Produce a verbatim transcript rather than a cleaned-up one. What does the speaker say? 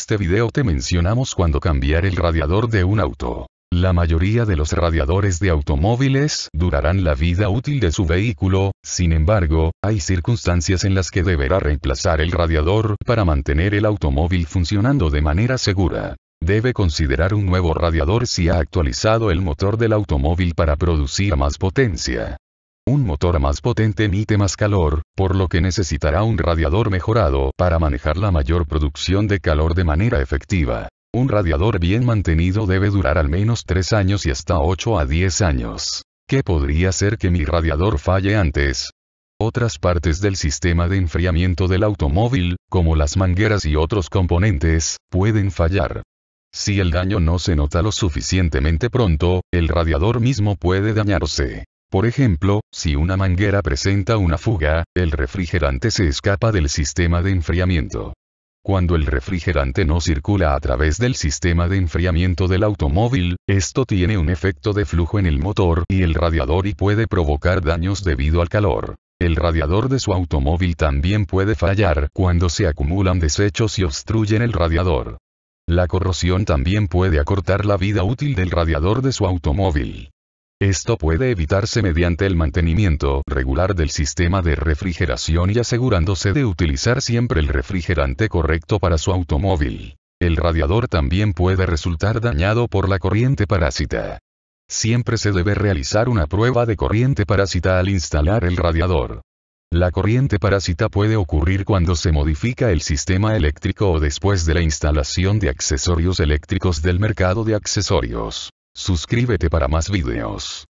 este video te mencionamos cuándo cambiar el radiador de un auto. La mayoría de los radiadores de automóviles durarán la vida útil de su vehículo, sin embargo, hay circunstancias en las que deberá reemplazar el radiador para mantener el automóvil funcionando de manera segura. Debe considerar un nuevo radiador si ha actualizado el motor del automóvil para producir más potencia. Un motor más potente emite más calor, por lo que necesitará un radiador mejorado para manejar la mayor producción de calor de manera efectiva. Un radiador bien mantenido debe durar al menos tres años y hasta ocho a diez años. ¿Qué podría hacer que mi radiador falle antes? Otras partes del sistema de enfriamiento del automóvil, como las mangueras y otros componentes, pueden fallar. Si el daño no se nota lo suficientemente pronto, el radiador mismo puede dañarse. Por ejemplo, si una manguera presenta una fuga, el refrigerante se escapa del sistema de enfriamiento. Cuando el refrigerante no circula a través del sistema de enfriamiento del automóvil, esto tiene un efecto de flujo en el motor y el radiador y puede provocar daños debido al calor. El radiador de su automóvil también puede fallar cuando se acumulan desechos y obstruyen el radiador. La corrosión también puede acortar la vida útil del radiador de su automóvil. Esto puede evitarse mediante el mantenimiento regular del sistema de refrigeración y asegurándose de utilizar siempre el refrigerante correcto para su automóvil. El radiador también puede resultar dañado por la corriente parásita. Siempre se debe realizar una prueba de corriente parásita al instalar el radiador. La corriente parásita puede ocurrir cuando se modifica el sistema eléctrico o después de la instalación de accesorios eléctricos del mercado de accesorios. Suscríbete para más videos.